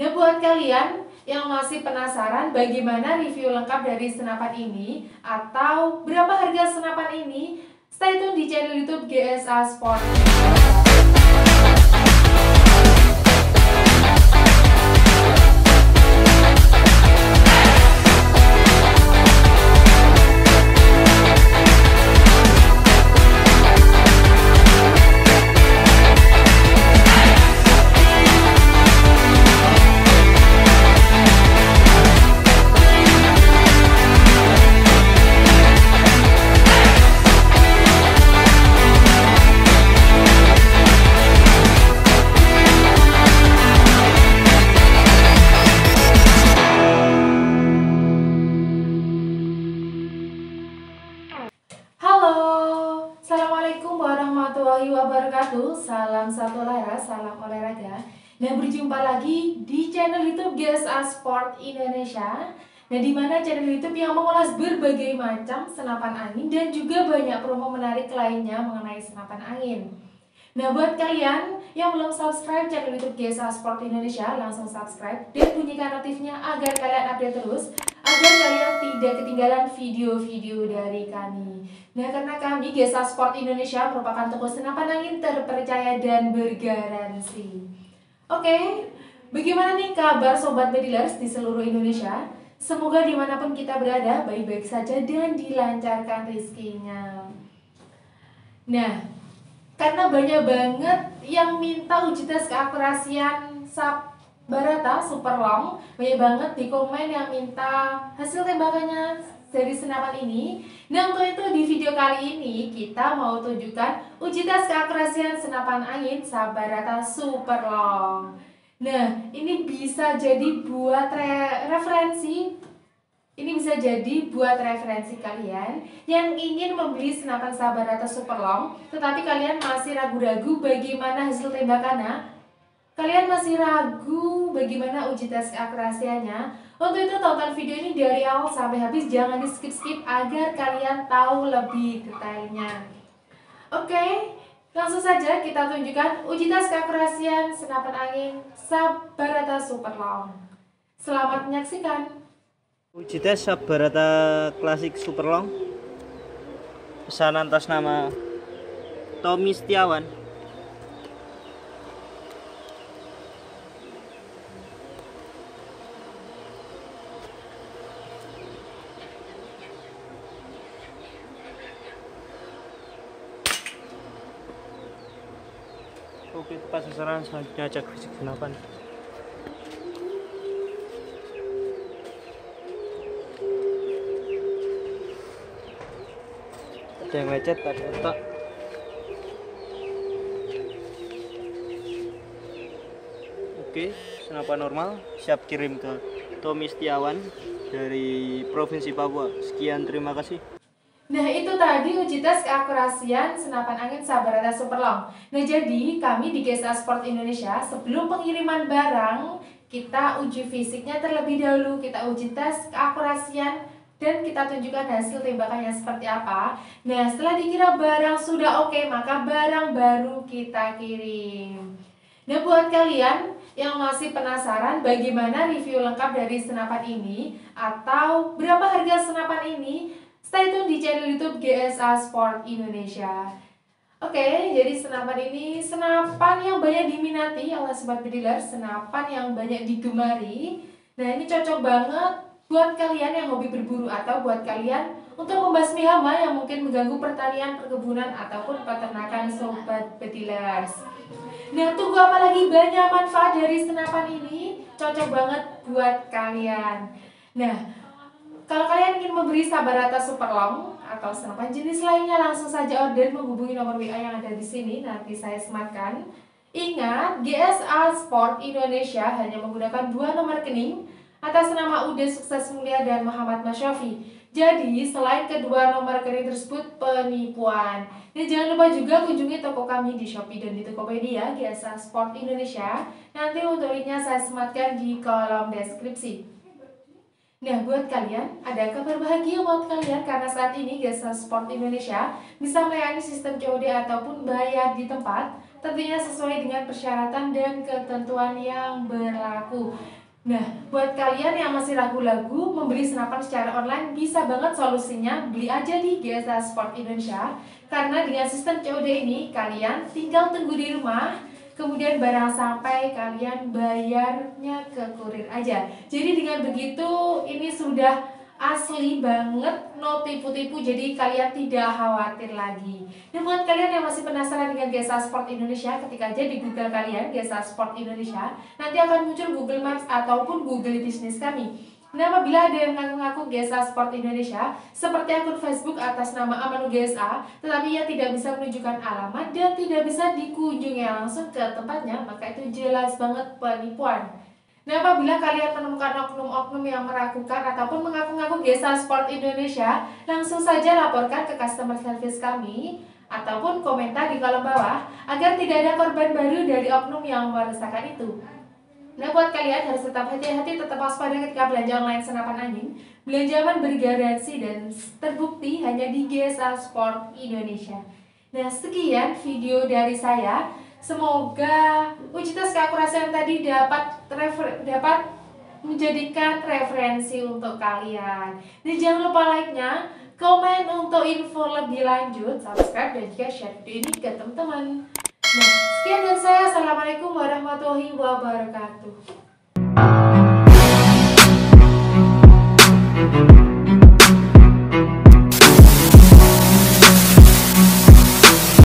Nah, buat kalian yang masih penasaran bagaimana review lengkap dari senapan ini atau berapa harga senapan ini, stay tune di channel YouTube GSA Sport. Assalamualaikum warahmatullahi wabarakatuh. Salam satu lara, salam olahraga. Nah, berjumpa lagi di channel YouTube GSA Sport Indonesia. Nah, dimana channel YouTube yang mengulas berbagai macam senapan angin dan juga banyak promo menarik lainnya mengenai senapan angin. Nah, buat kalian yang belum subscribe channel YouTube GSA Sport Indonesia, langsung subscribe dan bunyikan notifnya agar kalian update terus, agar kalian tidak ketinggalan video-video dari kami. Nah, karena kami GSA Sport Indonesia merupakan toko senapan angin terpercaya dan bergaransi. Oke, bagaimana nih kabar sobat bedilers di seluruh Indonesia? Semoga dimanapun kita berada baik-baik saja dan dilancarkan rezekinya. Nah, karena banyak banget yang minta uji tes keakurasian Sharp Barata super long, banyak banget di komen yang minta hasil tembakannya dari senapan ini. Nah, untuk itu di video kali ini kita mau tunjukkan uji tes keakurasian senapan angin Sharp Barata super long. Nah, ini bisa jadi buat referensi. Ini bisa jadi buat referensi kalian yang ingin membeli senapan Sharp Barata super long, tetapi kalian masih ragu-ragu bagaimana hasil tembakannya. Kalian masih ragu bagaimana uji tes keakurasiannya? Untuk itu tonton video ini dari awal sampai habis, jangan di skip-skip agar kalian tahu lebih detailnya. Oke, langsung saja kita tunjukkan uji tes keakurasian senapan angin Sharp Barata super long. Selamat menyaksikan. Uji tes Sharp Barata klasik super long, pesanan atas nama Tommy Setiawan. Oke, tepat sasaran. Selanjutnya cek fisik senapan. Ada yang lecet, ada otak. Oke, senapan normal. Siap kirim ke Tommy Setiawan dari Provinsi Papua. Sekian, terima kasih. Nah, itu tadi uji tes keakurasian senapan angin Sharp Barata super long. Nah, jadi kami di GSA Sport Indonesia sebelum pengiriman barang, kita uji fisiknya terlebih dahulu, kita uji tes keakurasian dan kita tunjukkan hasil tembakannya seperti apa. Nah, setelah dikira barang sudah oke, maka barang baru kita kirim. Nah, buat kalian yang masih penasaran bagaimana review lengkap dari senapan ini atau berapa harga senapan ini, stay tune di channel YouTube GSA Sport Indonesia. Oke, jadi senapan ini senapan yang banyak diminati oleh sobat bediler, senapan yang banyak digemari. Nah, ini cocok banget buat kalian yang hobi berburu atau buat kalian untuk membasmi hama yang mungkin mengganggu pertanian, perkebunan ataupun peternakan sobat bedilers. Nah, tunggu apa lagi? Banyak manfaat dari senapan ini, cocok banget buat kalian. Nah, kalau kalian ingin membeli Sharp Barata super long atau senapan jenis lainnya, langsung saja order menghubungi nomor WA yang ada di sini, nanti saya sematkan. Ingat, GSA Sport Indonesia hanya menggunakan dua nomor rekening atas nama Ude Sukses Mulia dan Muhammad Masyafi. Jadi, selain kedua nomor rekening tersebut penipuan. Dan jangan lupa juga kunjungi toko kami di Shopee dan di Tokopedia GSA Sport Indonesia. Nanti untuk linknya saya sematkan di kolom deskripsi. Nah, buat kalian, ada kabar bahagia buat kalian karena saat ini GSA Sport Indonesia bisa melayani sistem COD ataupun bayar di tempat tentunya sesuai dengan persyaratan dan ketentuan yang berlaku. Nah, buat kalian yang masih ragu-ragu membeli senapan secara online, bisa banget solusinya beli aja di GSA Sport Indonesia. Karena dengan sistem COD ini, kalian tinggal tunggu di rumah, kemudian barang sampai kalian bayarnya ke kurir aja. Jadi dengan begitu, ini sudah asli banget, no tipu-tipu, jadi kalian tidak khawatir lagi. Dan buat kalian yang masih penasaran dengan GSA Sport Indonesia, ketika aja di Google kalian GSA Sport Indonesia, nanti akan muncul Google Maps ataupun Google Bisnis kami. Nah, apabila ada yang mengaku-ngaku GSA Sport Indonesia, seperti akun Facebook atas nama Amanu GSA, tetapi ia tidak bisa menunjukkan alamat dan tidak bisa dikunjungi langsung ke tempatnya, maka itu jelas banget penipuan. Nah, apabila kalian menemukan oknum-oknum yang meragukan ataupun mengaku-ngaku GSA Sport Indonesia, langsung saja laporkan ke customer service kami ataupun komentar di kolom bawah agar tidak ada korban baru dari oknum yang meresahkan itu. Nah, buat kalian harus tetap hati-hati, tetap waspada ketika belanja online senapan angin. Belanjaman bergaransi dan terbukti hanya di GSA Sport Indonesia. Nah, sekian video dari saya. Semoga uji tes keakurasian tadi dapat menjadikan referensi untuk kalian. Dan jangan lupa like-nya, komen untuk info lebih lanjut, subscribe dan juga share video ini ke teman-teman. Nah, sekian dari saya. Assalamualaikum warahmatullahi wabarakatuh.